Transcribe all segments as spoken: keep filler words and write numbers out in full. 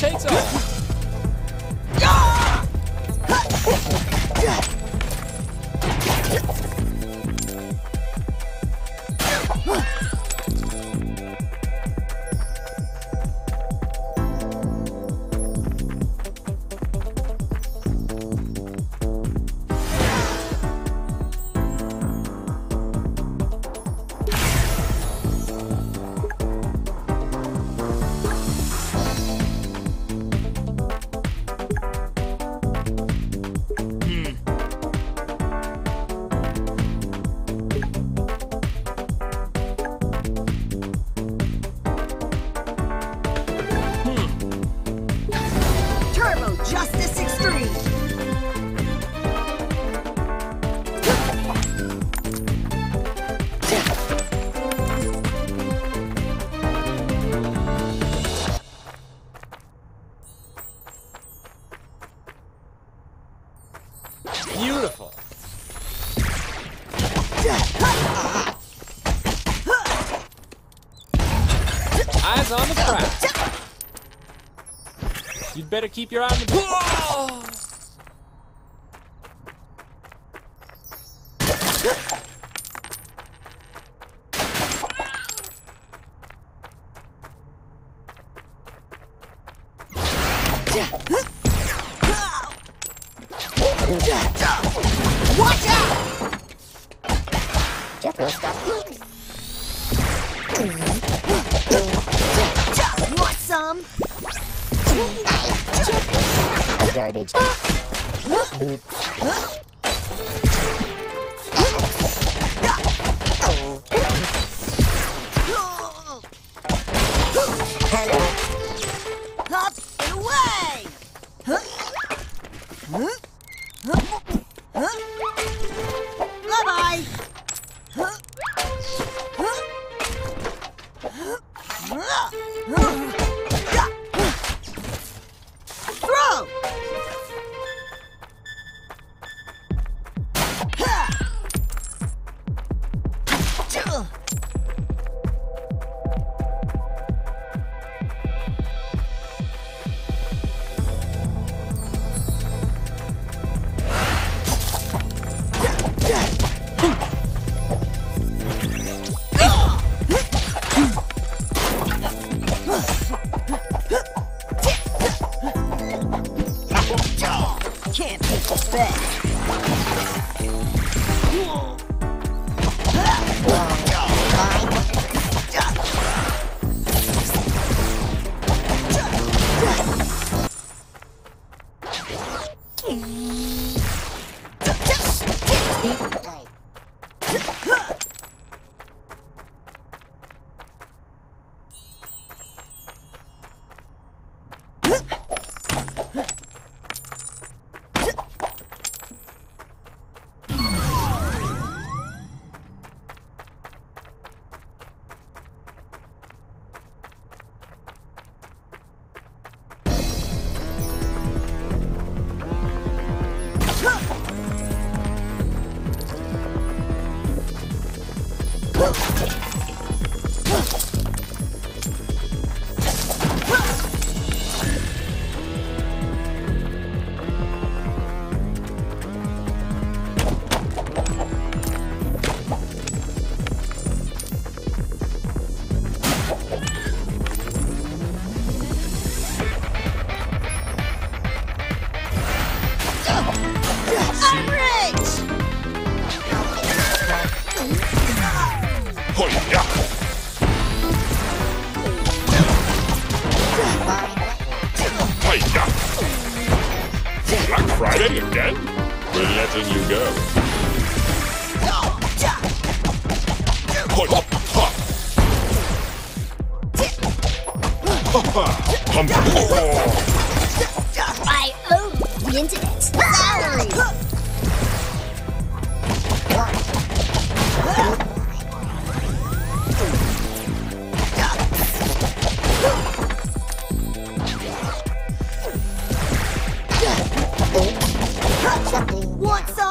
chainsaw! Eyes on the prize. You'd better keep your eye on the prize. Watch out! Jeff will stop looking. Want some? Garbage. Up and away! Huh? Huh? Huh? Huh? Bye-bye! Huh? Can't take this back. Black Friday again? We're letting you go. I own the internet salary. Want some?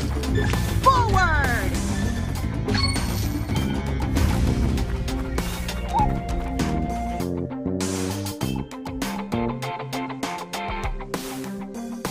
Huh?